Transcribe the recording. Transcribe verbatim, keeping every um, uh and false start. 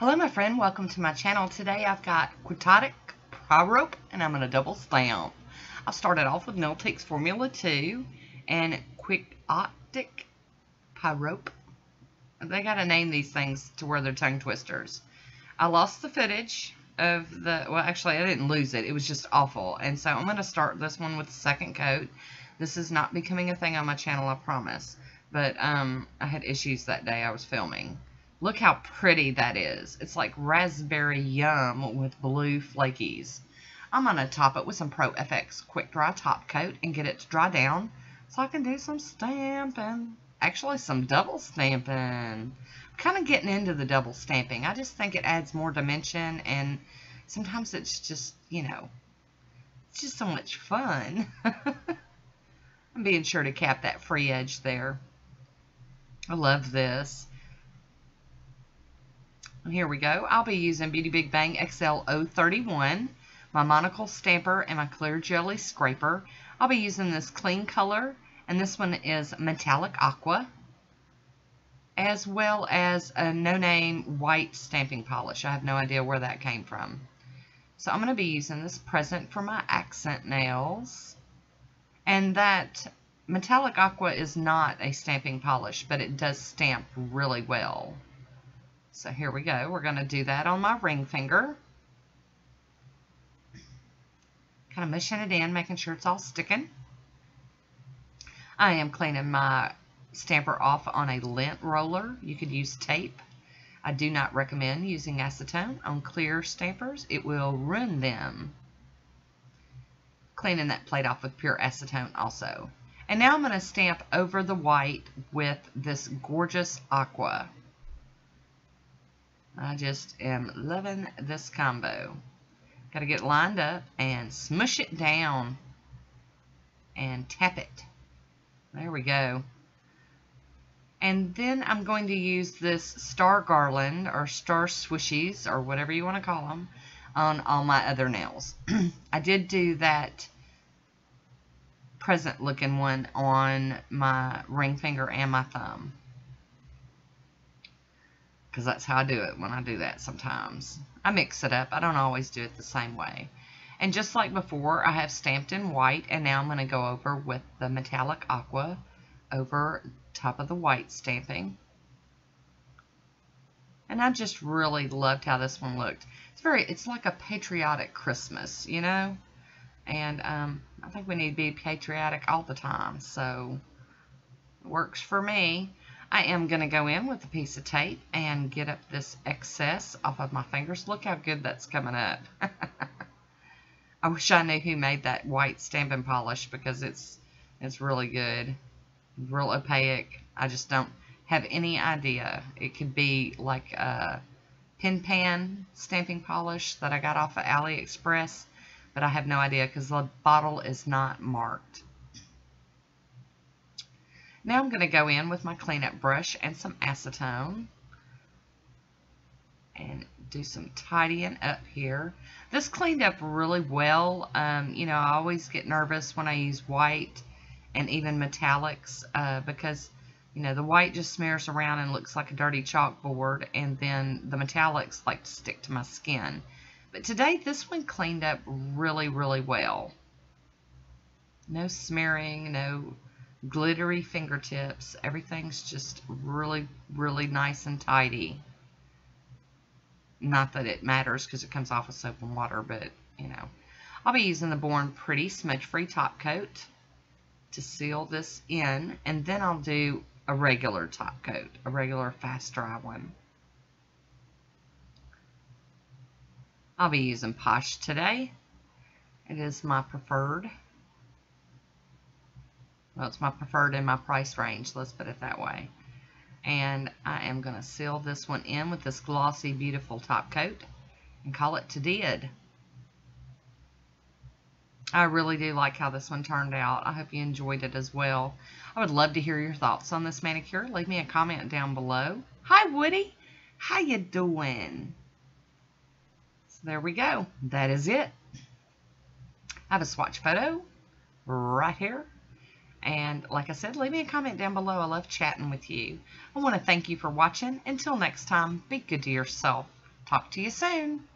Hello my friend, welcome to my channel. Today I've got Quixotic Pyrope and I'm going to double stamp. I've started off with Neltics Formula two and Quixotic Pyrope. They got to name these things to where they're tongue twisters. I lost the footage of the, well actually I didn't lose it, it was just awful. And so I'm going to start this one with the second coat. This is not becoming a thing on my channel, I promise. But um, I had issues that day I was filming. Look how pretty that is. It's like raspberry yum with blue flakies. I'm going to top it with some Pro F X Quick Dry Top Coat and get it to dry down so I can do some stamping. Actually, some double stamping. I'm kind of getting into the double stamping. I just think it adds more dimension, and sometimes it's just, you know, it's just so much fun. I'm being sure to cap that free edge there. I love this. Here we go. I'll be using Beauty Big Bang X L zero three one, my monocle stamper, and my clear jelly scraper. I'll be using this clean color, and this one is metallic aqua, as well as a no-name white stamping polish. I have no idea where that came from. So I'm going to be using this present for my accent nails, and that metallic aqua is not a stamping polish, but it does stamp really well. So here we go. We're going to do that on my ring finger. Kind of mushing it in, making sure it's all sticking. I am cleaning my stamper off on a lint roller. You could use tape. I do not recommend using acetone on clear stampers. It will ruin them. Cleaning that plate off with pure acetone also. And now I'm going to stamp over the white with this gorgeous aqua. I just am loving this combo. Got to get lined up and smush it down and tap it. There we go. And then I'm going to use this star garland or star swishies or whatever you want to call them on all my other nails. I did do that present looking one on my ring finger and my thumb, because that's how I do it when I do that sometimes. I mix it up. I don't always do it the same way. And just like before, I have stamped in white, and now I'm going to go over with the metallic aqua over top of the white stamping. And I just really loved how this one looked. It's very, it's like a patriotic Christmas, you know? And um, I think we need to be patriotic all the time, so it works for me. I am going to go in with a piece of tape and get up this excess off of my fingers. Look how good that's coming up. I wish I knew who made that white stamping polish, because it's it's really good. Real opaque. I just don't have any idea. It could be like a Pin Pan stamping polish that I got off of AliExpress, but I have no idea because the bottle is not marked. Now I'm going to go in with my cleanup brush and some acetone and do some tidying up here. This cleaned up really well. Um, you know, I always get nervous when I use white and even metallics uh, because, you know, the white just smears around and looks like a dirty chalkboard, and then the metallics like to stick to my skin. But today, this one cleaned up really, really well. No smearing, no glittery fingertips. Everything's just really, really nice and tidy. Not that it matters because it comes off with soap and water, but you know. I'll be using the Born Pretty Smudge Free Top Coat to seal this in, and then I'll do a regular top coat, a regular fast dry one. I'll be using Posh today. It is my preferred. Well, it's my preferred in my price range, let's put it that way. And I am going to seal this one in with this glossy, beautiful top coat and call it to did. I really do like how this one turned out. I hope you enjoyed it as well. I would love to hear your thoughts on this manicure. Leave me a comment down below. Hi, Woody. How you doing? So there we go. That is it. I have a swatch photo right here. And like I said, leave me a comment down below. I love chatting with you. I want to thank you for watching. Until next time, be good to yourself. Talk to you soon.